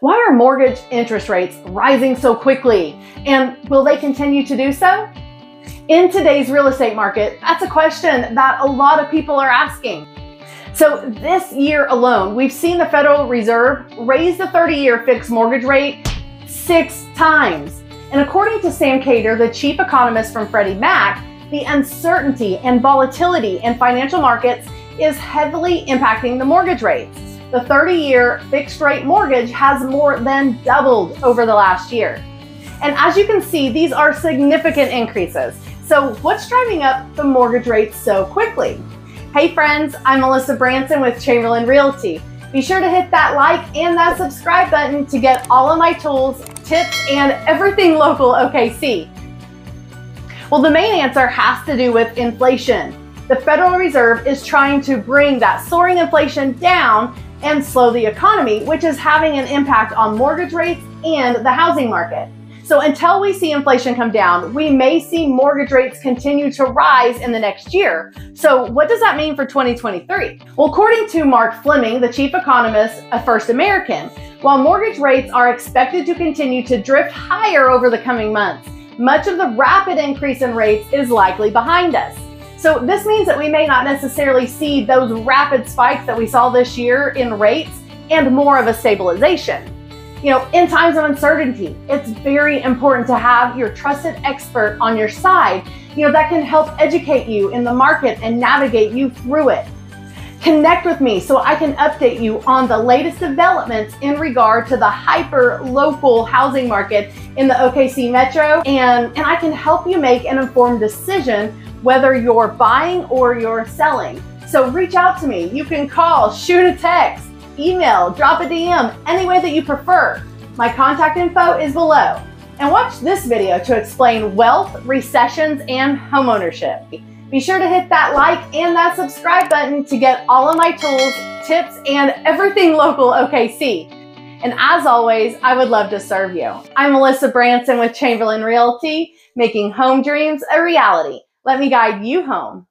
Why are mortgage interest rates rising so quickly? And will they continue to do so? In today's real estate market, that's a question that a lot of people are asking. So this year alone, we've seen the Federal Reserve raise the 30-year fixed mortgage rate 6 times. And according to Sam Khater, the chief economist from Freddie Mac, the uncertainty and volatility in financial markets is heavily impacting the mortgage rates. The 30-year fixed rate mortgage has more than doubled over the last year. And as you can see, these are significant increases. So what's driving up the mortgage rates so quickly? Hey friends, I'm Melissa Branson with Chamberlain Realty. Be sure to hit that like and that subscribe button to get all of my tools, tips, and everything local OKC. Well, the main answer has to do with inflation. The Federal Reserve is trying to bring that soaring inflation down and slow the economy, which is having an impact on mortgage rates and the housing market. So until we see inflation come down, we may see mortgage rates continue to rise in the next year. So what does that mean for 2023? Well, according to Mark Fleming, the chief economist of First American, while mortgage rates are expected to continue to drift higher over the coming months, much of the rapid increase in rates is likely behind us. So this means that we may not necessarily see those rapid spikes that we saw this year in rates and more of a stabilization. You know, in times of uncertainty, it's very important to have your trusted expert on your side, you know, that can help educate you in the market and navigate you through it. Connect with me so I can update you on the latest developments in regard to the hyper-local housing market in the OKC Metro, and I can help you make an informed decision whether you're buying or you're selling. So reach out to me. You can call, shoot a text, email, drop a DM, any way that you prefer. My contact info is below. And watch this video to explain wealth, recessions, and homeownership. Be sure to hit that like and that subscribe button to get all of my tools, tips, and everything local OKC. And as always, I would love to serve you. I'm Melissa Branson with Chamberlain Realty, making home dreams a reality. Let me guide you home.